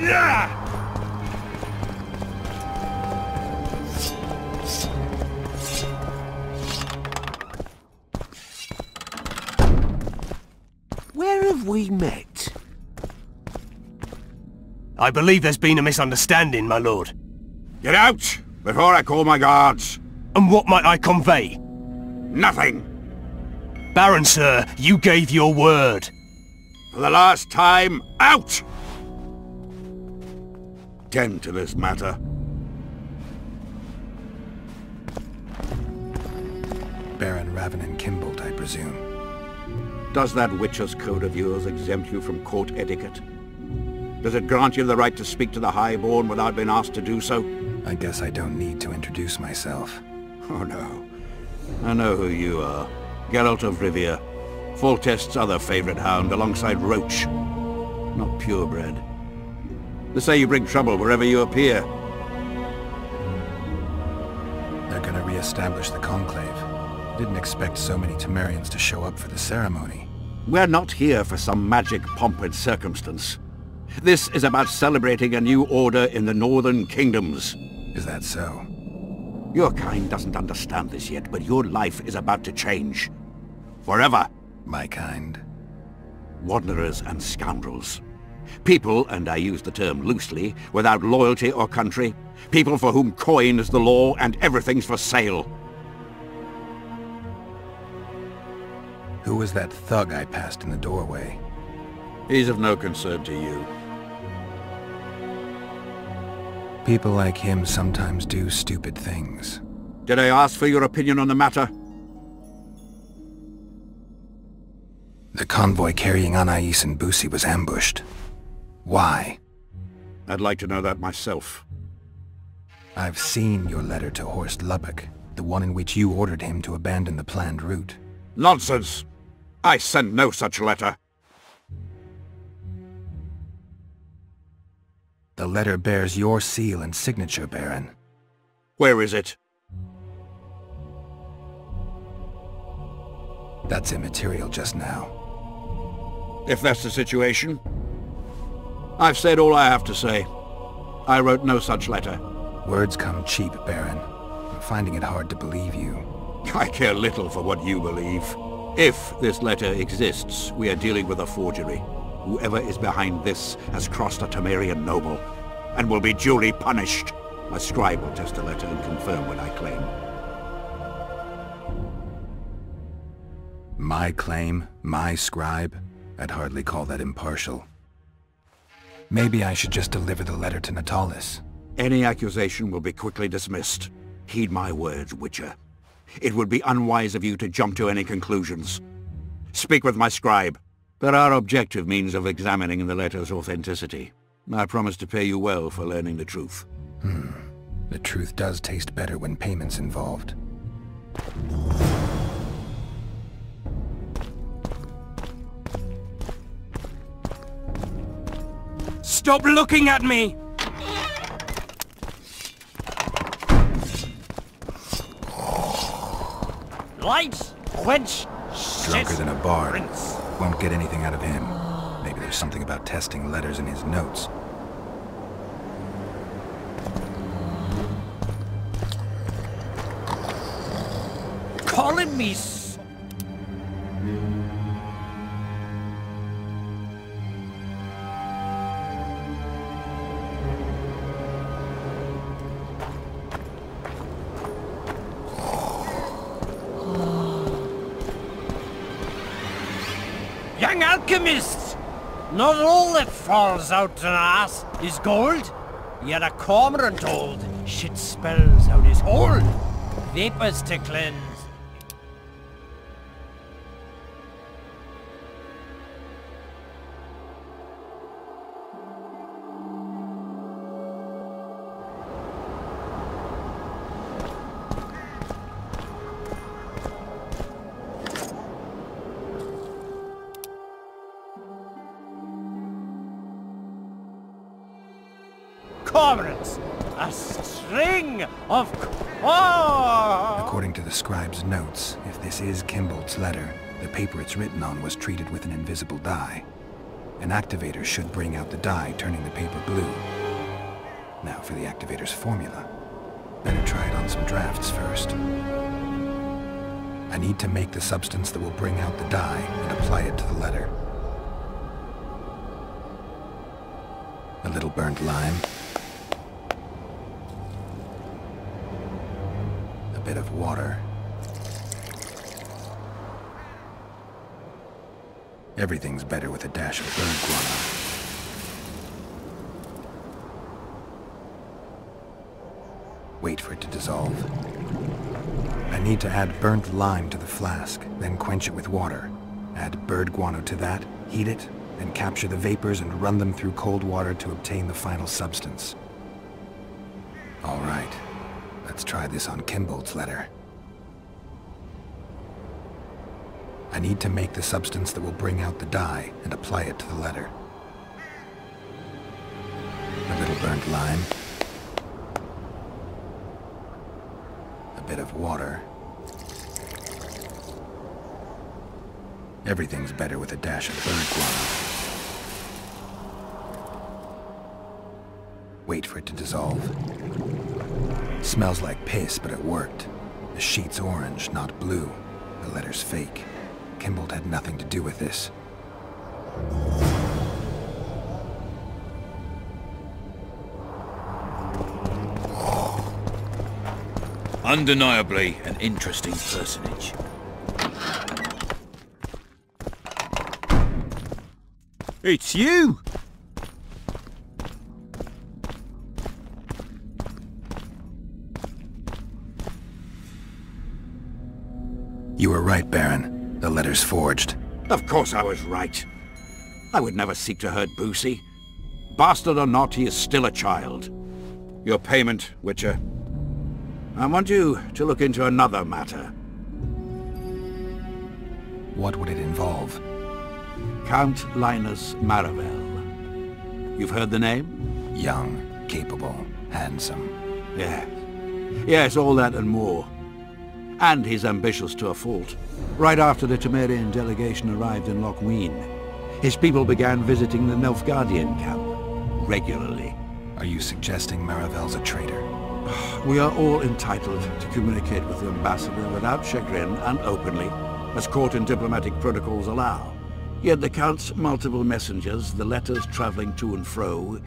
Yeah! Where have we met? I believe there's been a misunderstanding, my lord. Get out, before I call my guards. And what might I convey? Nothing. Baron, sir, you gave your word. For the last time, out! Tend to this matter. Baron Ravanen Kimbolt, I presume. Does that witcher's code of yours exempt you from court etiquette? Does it grant you the right to speak to the highborn without being asked to do so? I guess I don't need to introduce myself. Oh no. I know who you are. Geralt of Rivia. Foltest's other favorite hound, alongside Roach. Not purebred. They say you bring trouble wherever you appear. They're gonna re-establish the Conclave. Didn't expect so many Temerians to show up for the ceremony. We're not here for some magic pomp and circumstance. This is about celebrating a new order in the Northern Kingdoms. Is that so? Your kind doesn't understand this yet, but your life is about to change. Forever. My kind? Wanderers and scoundrels. People, and I use the term loosely, without loyalty or country. People for whom coin is the law and everything's for sale. Who was that thug I passed in the doorway? He's of no concern to you. People like him sometimes do stupid things. Did I ask for your opinion on the matter? The convoy carrying Anais and Boussy was ambushed. Why? I'd like to know that myself. I've seen your letter to Horst Lubbock, the one in which you ordered him to abandon the planned route. Nonsense! I sent no such letter. The letter bears your seal and signature, Baron. Where is it? That's immaterial just now. If that's the situation, I've said all I have to say. I wrote no such letter. Words come cheap, Baron. I'm finding it hard to believe you. I care little for what you believe. If this letter exists, we are dealing with a forgery. Whoever is behind this has crossed a Temerian noble, and will be duly punished. My scribe will test the letter and confirm what I claim. My claim? My scribe? I'd hardly call that impartial. Maybe I should just deliver the letter to Natalis. Any accusation will be quickly dismissed. Heed my words, Witcher. It would be unwise of you to jump to any conclusions. Speak with my scribe. There are objective means of examining the letter's authenticity. I promise to pay you well for learning the truth. The truth does taste better when payment's involved. Stop looking at me! Lights, quench, drunker than a bard. Won't get anything out of him. Maybe there's something about testing letters in his notes. Calling me s... Alchemists! Not all that falls out an ass is gold, yet a cormorant old shit spells out his hole. Vapors to cleanse. According to the scribe's notes, if this is Kimbolt's letter, the paper it's written on was treated with an invisible dye. An activator should bring out the dye, turning the paper blue. Now for the activator's formula. Better try it on some drafts first. I need to make the substance that will bring out the dye and apply it to the letter. A little burnt lime. A bit of water. Everything's better with a dash of bird guano. Wait for it to dissolve. I need to add burnt lime to the flask, then quench it with water. Add bird guano to that, heat it, then capture the vapors and run them through cold water to obtain the final substance. All right, let's try this on Kimbolt's letter. I need to make the substance that will bring out the dye and apply it to the letter. A little burnt lime. Bit of water. Everything's better with a dash of bird guano. Wait for it to dissolve. Smells like piss, but it worked. The sheet's orange, not blue. The letter's fake. Kimbolt had nothing to do with this. Undeniably an interesting personage. It's you! You were right, Baron. The letter's forged. Of course I was right. I would never seek to hurt Boussy. Bastard or not, he is still a child. Your payment, Witcher. I want you to look into another matter. What would it involve? Count Linus Maravel. You've heard the name? Young, capable, handsome. Yes. Yes, all that and more. And he's ambitious to a fault. Right after the Temerian delegation arrived in Loc Muinne, his people began visiting the Nelfgardian camp regularly. Are you suggesting Maravel's a traitor? We are all entitled to communicate with the ambassador without chagrin and openly, as court and diplomatic protocols allow. Yet the Count's multiple messengers, the letters traveling to and fro,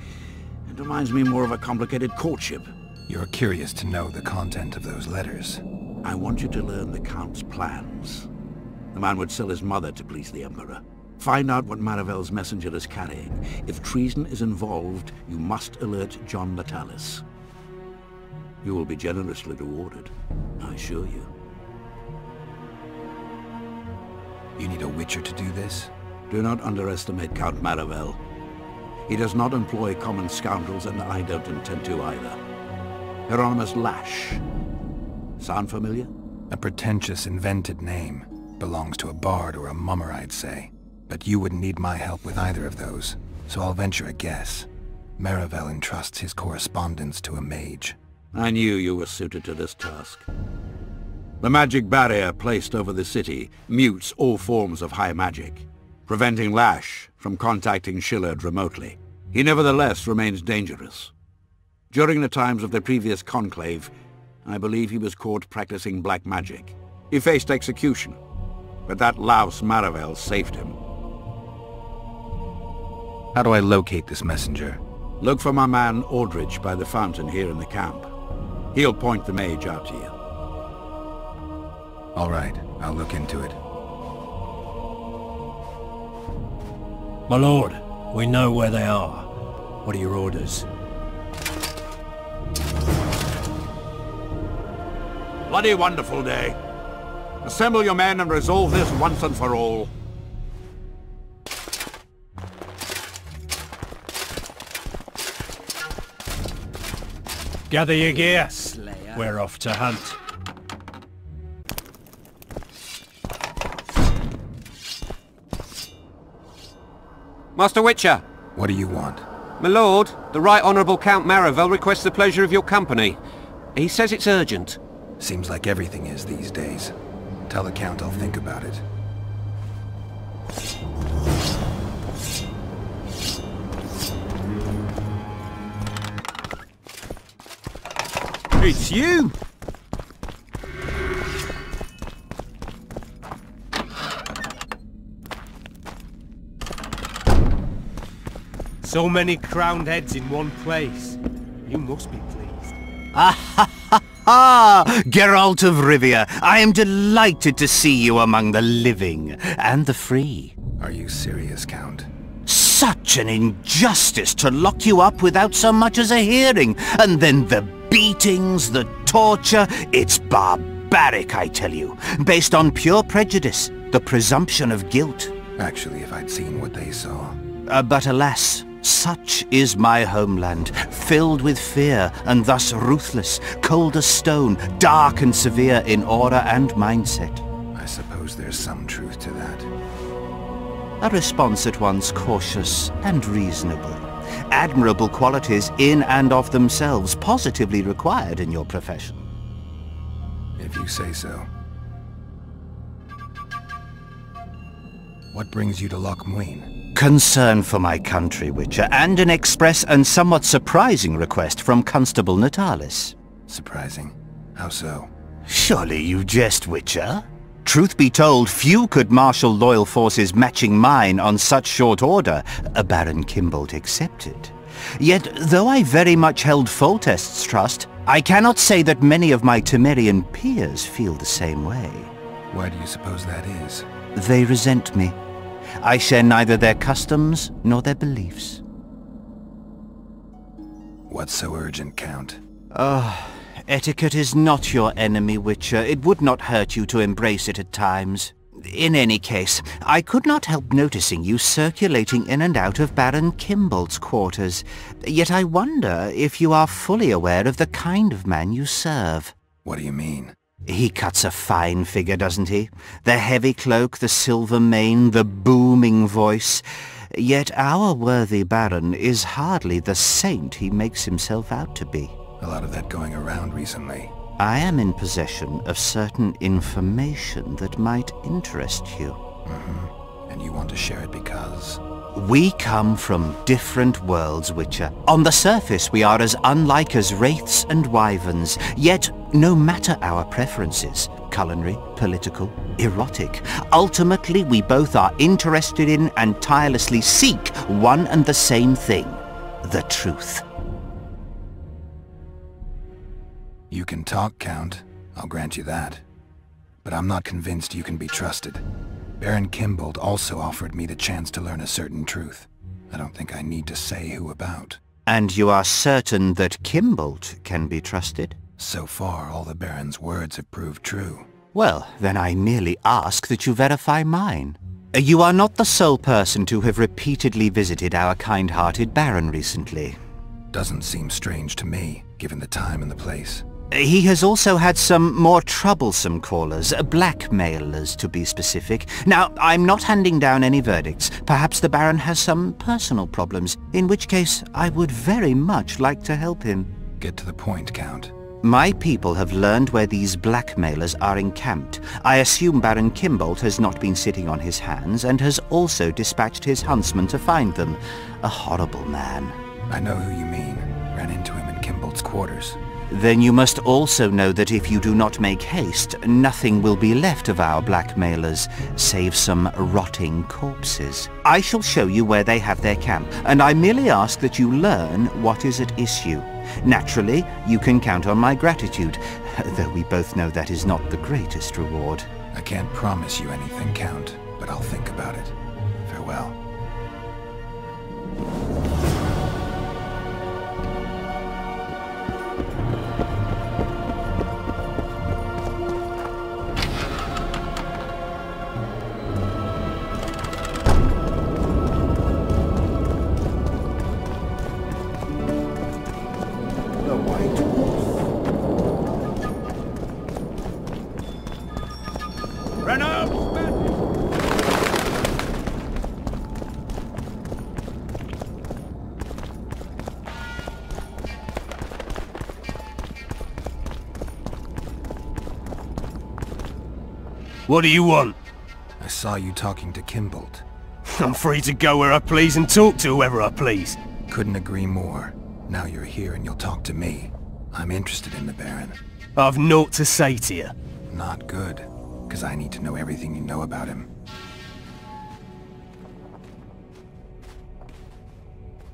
it reminds me more of a complicated courtship. You're curious to know the content of those letters. I want you to learn the Count's plans. The man would sell his mother to please the Emperor. Find out what Maravel's messenger is carrying. If treason is involved, you must alert John Natalis. You will be generously rewarded, I assure you. You need a Witcher to do this? Do not underestimate Count Maravel. He does not employ common scoundrels, and I don't intend to either. Hieronymus Lash. Sound familiar? A pretentious, invented name. Belongs to a bard or a mummer, I'd say. But you wouldn't need my help with either of those, so I'll venture a guess. Maravel entrusts his correspondence to a mage. I knew you were suited to this task. The magic barrier placed over the city mutes all forms of high magic, preventing Lash from contacting Shillard remotely. He nevertheless remains dangerous. During the times of the previous conclave, I believe he was caught practicing black magic. He faced execution, but that louse Maravel saved him. How do I locate this messenger? Look for my man Audridge by the fountain here in the camp. He'll point the mage out to you. All right, I'll look into it. My lord, we know where they are. What are your orders? Bloody wonderful day. Assemble your men and resolve this once and for all. Gather your gear. Slayer. We're off to hunt. Master Witcher. What do you want? My lord, the Right Honourable Count Maravel requests the pleasure of your company. He says it's urgent. Seems like everything is these days. Tell the Count I'll think about it. It's you! So many crowned heads in one place. You must be pleased. Ah ha ha ha! Geralt of Rivia, I am delighted to see you among the living and the free. Are you serious, Count? Such an injustice to lock you up without so much as a hearing. And then the beatings, the torture, it's barbaric, I tell you. Based on pure prejudice, the presumption of guilt. Actually, if I'd seen what they saw... but alas... Such is my homeland, filled with fear and thus ruthless, cold as stone, dark and severe in aura and mindset. I suppose there's some truth to that. A response at once cautious and reasonable. Admirable qualities in and of themselves, positively required in your profession. If you say so. What brings you to Loc Muinne? Concern for my country, Witcher, and an express and somewhat surprising request from Constable Natalis. Surprising? How so? Surely you jest, Witcher? Truth be told, few could marshal loyal forces matching mine on such short order, Baron Kimbolt excepted. Yet, though I very much held Foltest's trust, I cannot say that many of my Temerian peers feel the same way. Why do you suppose that is? They resent me. I share neither their customs nor their beliefs. What's so urgent, Count? Ah, etiquette is not your enemy, Witcher. It would not hurt you to embrace it at times. In any case, I could not help noticing you circulating in and out of Baron Kimbolt's quarters. Yet I wonder if you are fully aware of the kind of man you serve. What do you mean? He cuts a fine figure, doesn't he? The heavy cloak, the silver mane, the booming voice. Yet our worthy Baron is hardly the saint he makes himself out to be. A lot of that going around recently. I am in possession of certain information that might interest you. Mm-hmm. And you want to share it because? We come from different worlds, Witcher. On the surface, we are as unlike as wraiths and wyverns. Yet, no matter our preferences, culinary, political, erotic, ultimately we both are interested in and tirelessly seek one and the same thing, the truth. You can talk, Count. I'll grant you that. But I'm not convinced you can be trusted. Baron Kimbolt also offered me the chance to learn a certain truth. I don't think I need to say who about. And you are certain that Kimbolt can be trusted? So far, all the Baron's words have proved true. Well, then I merely ask that you verify mine. You are not the sole person to have repeatedly visited our kind-hearted Baron recently. Doesn't seem strange to me, given the time and the place. He has also had some more troublesome callers, blackmailers to be specific. Now, I'm not handing down any verdicts. Perhaps the Baron has some personal problems, in which case I would very much like to help him. Get to the point, Count. My people have learned where these blackmailers are encamped. I assume Baron Kimbolt has not been sitting on his hands and has also dispatched his huntsman to find them. A horrible man. I know who you mean. Ran into him in Kimbolt's quarters. Then you must also know that if you do not make haste, nothing will be left of our blackmailers, save some rotting corpses. I shall show you where they have their camp, and I merely ask that you learn what is at issue. Naturally, you can count on my gratitude, though we both know that is not the greatest reward. I can't promise you anything, Count, but I'll think about it. Farewell. What do you want? I saw you talking to Kimbolt. I'm free to go where I please and talk to whoever I please. Couldn't agree more. Now you're here and you'll talk to me. I'm interested in the Baron. I've naught to say to you. Not good, because I need to know everything you know about him.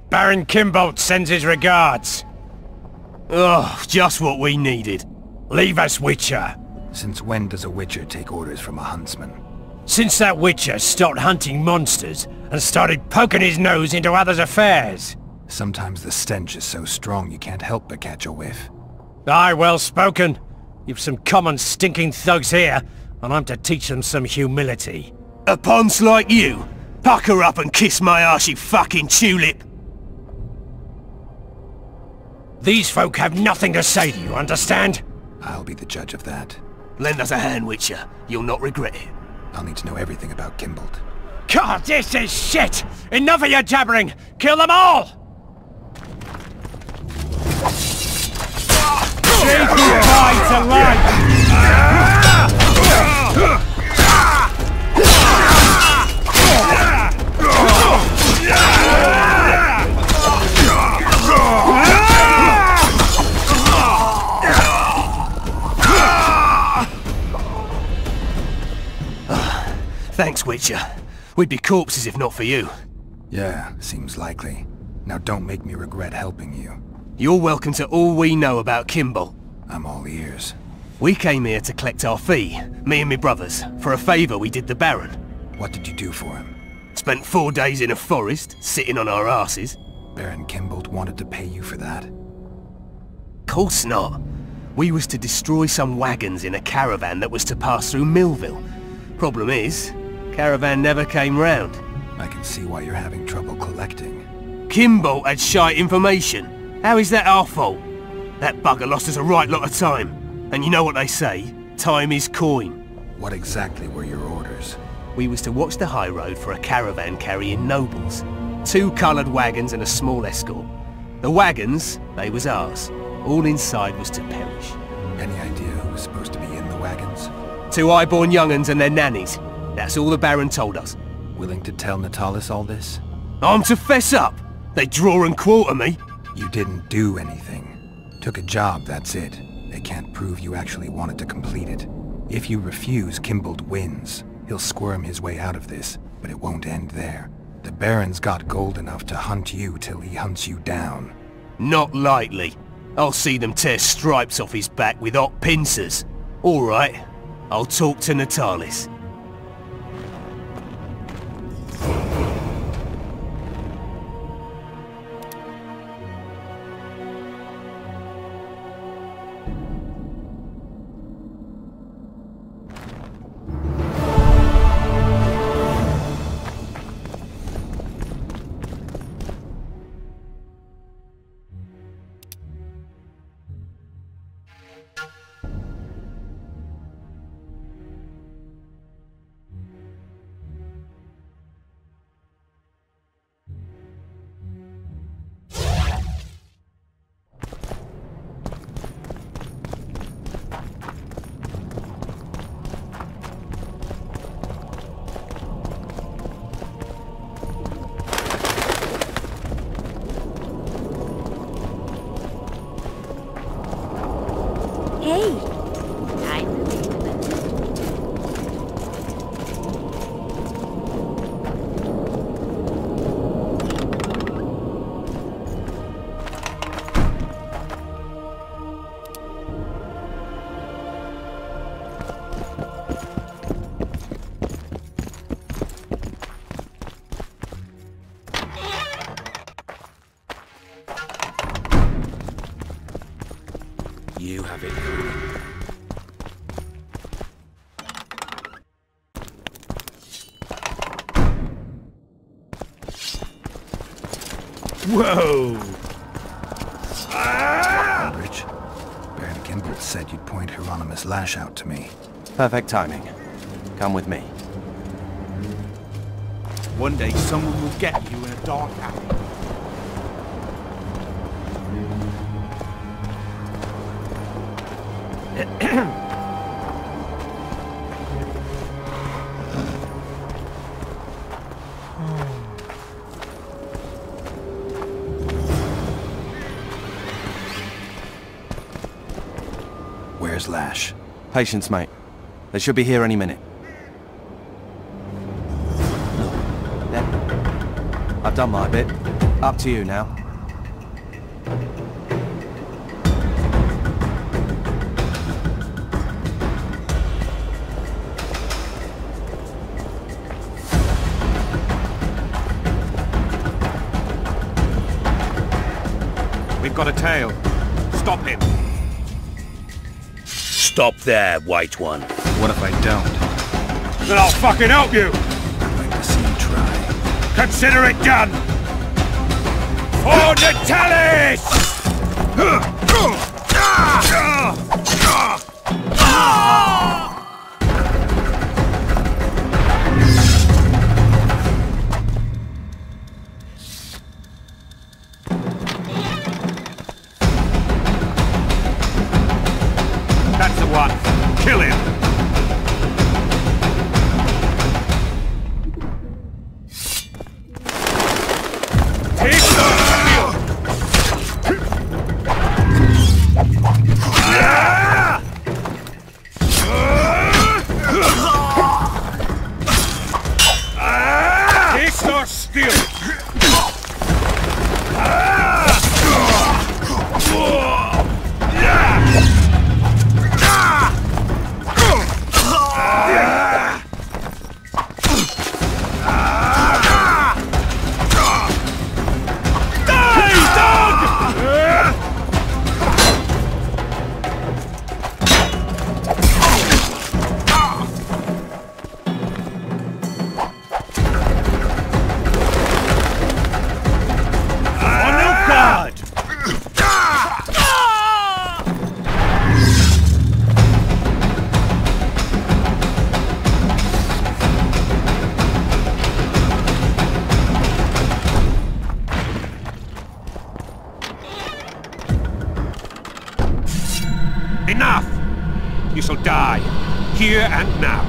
Baron Kimbolt sends his regards. Oh, just what we needed. Leave us, Witcher. Since when does a Witcher take orders from a huntsman? Since that Witcher stopped hunting monsters and started poking his nose into others' affairs. Sometimes the stench is so strong you can't help but catch a whiff. Aye, well spoken. You've some common stinking thugs here, and I'm to teach them some humility. A ponce like you? Pucker up and kiss my arse, you fucking tulip! These folk have nothing to say to you, understand? I'll be the judge of that. Lend us a hand, Witcher. You'll not regret it. I'll need to know everything about Kimbolt. God, this is shit! Enough of your jabbering! Kill them all! Take your pride to life! Thanks, Witcher. We'd be corpses if not for you. Yeah, seems likely. Now don't make me regret helping you. You're welcome to all we know about Kimbolt. I'm all ears. We came here to collect our fee, me and my brothers, for a favor we did the Baron. What did you do for him? Spent 4 days in a forest, sitting on our asses. Baron Kimbolt wanted to pay you for that? Course not. We was to destroy some wagons in a caravan that was to pass through Millville. Problem is, caravan never came round. I can see why you're having trouble collecting. Kimbolt had shite information. How is that our fault? That bugger lost us a right lot of time. And you know what they say, time is coin. What exactly were your orders? We was to watch the high road for a caravan carrying nobles. 2 coloured wagons and a small escort. The wagons, they was ours. All inside was to perish. Any idea who was supposed to be in the wagons? 2 highborn young'uns and their nannies. That's all the Baron told us. Willing to tell Natalis all this? I'm to fess up! They draw and quarter me. You didn't do anything. Took a job, that's it. They can't prove you actually wanted to complete it. If you refuse, Kimbolt wins. He'll squirm his way out of this, but it won't end there. The Baron's got gold enough to hunt you till he hunts you down. Not likely. I'll see them tear stripes off his back with hot pincers. All right, I'll talk to Natalis. Whoa! Audridge, Baron Kimbolt said you'd point Hieronymus Lash out to me. Perfect timing. Come with me. One day someone will get you in a dark alley. Hires Lash. Patience, mate. They should be here any minute. There. I've done my bit. Up to you now. We've got a tail. Stop him. Stop there, white one. What if I don't? Then I'll fucking help you! I'd like to see you try. Consider it done! For Natalis! That's the one. Kill him. Here and now.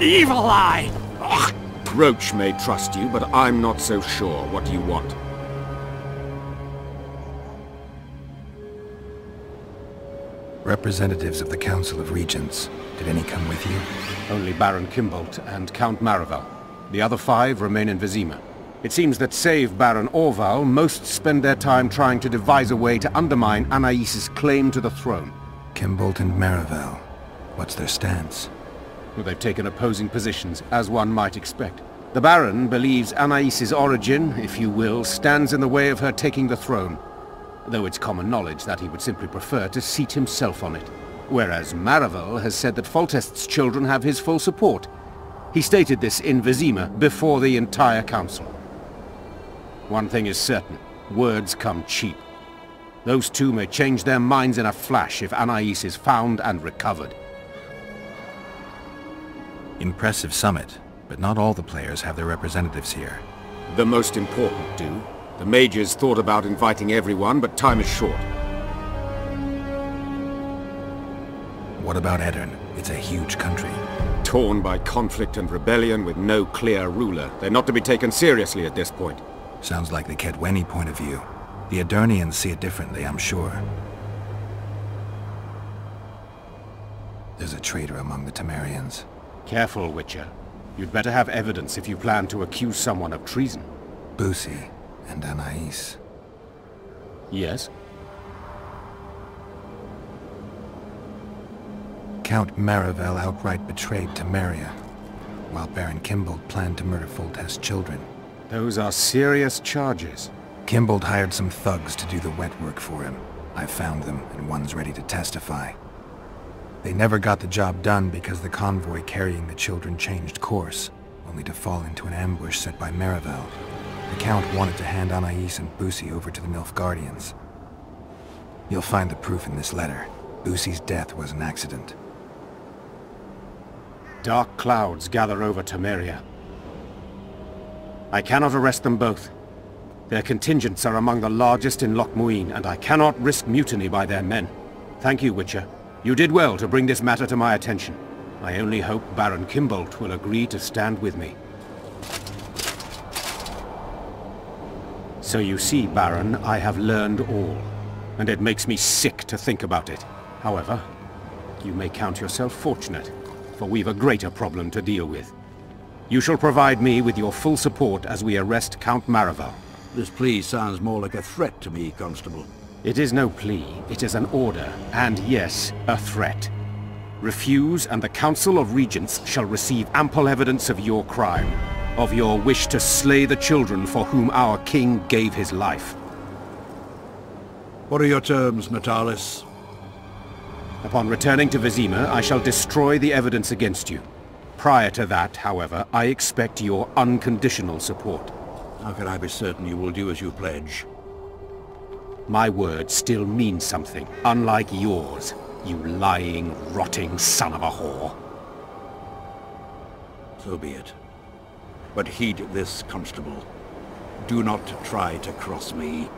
Evil eye! Roach may trust you, but I'm not so sure. What do you want? Representatives of the Council of Regents. Did any come with you? Only Baron Kimbolt and Count Maravel. The other five remain in Vizima. It seems that save Baron Orval, most spend their time trying to devise a way to undermine Anais's claim to the throne. Kimbolt and Merivelle. What's their stance? Well, they've taken opposing positions, as one might expect. The Baron believes Anais's origin, if you will, stands in the way of her taking the throne, though it's common knowledge that he would simply prefer to seat himself on it. Whereas Maravel has said that Foltest's children have his full support. He stated this in Vizima before the entire council. One thing is certain, words come cheap. Those two may change their minds in a flash if Anais is found and recovered. Impressive summit, but not all the players have their representatives here. The most important do. The mages thought about inviting everyone, but time is short. What about Aedirn? It's a huge country. Torn by conflict and rebellion with no clear ruler. They're not to be taken seriously at this point. Sounds like the Kedweni point of view. The Aedirnians see it differently, I'm sure. There's a traitor among the Temerians. Careful, Witcher. You'd better have evidence if you plan to accuse someone of treason. Boussy and Anais. Yes? Count Maravel outright betrayed Temeria, while Baron Kimbolt planned to murder Foltest's children. Those are serious charges. Kimbolt hired some thugs to do the wet work for him. I found them, and one's ready to testify. They never got the job done because the convoy carrying the children changed course, only to fall into an ambush set by Merivelle. The Count wanted to hand Anais and Boussy over to the Nelfgardians. You'll find the proof in this letter. Boussy's death was an accident. Dark clouds gather over Temeria. I cannot arrest them both. Their contingents are among the largest in Loc Muinne, and I cannot risk mutiny by their men. Thank you, Witcher. You did well to bring this matter to my attention. I only hope Baron Kimbolt will agree to stand with me. So you see, Baron, I have learned all, and it makes me sick to think about it. However, you may count yourself fortunate, for we've a greater problem to deal with. You shall provide me with your full support as we arrest Count Maravel. This plea sounds more like a threat to me, Constable. It is no plea, it is an order, and yes, a threat. Refuse, and the Council of Regents shall receive ample evidence of your crime, of your wish to slay the children for whom our king gave his life. What are your terms, Natalis? Upon returning to Vizima, I shall destroy the evidence against you. Prior to that, however, I expect your unconditional support. How can I be certain you will do as you pledge? My word still means something, unlike yours, you lying, rotting son of a whore. So be it. But heed this, Constable. Do not try to cross me.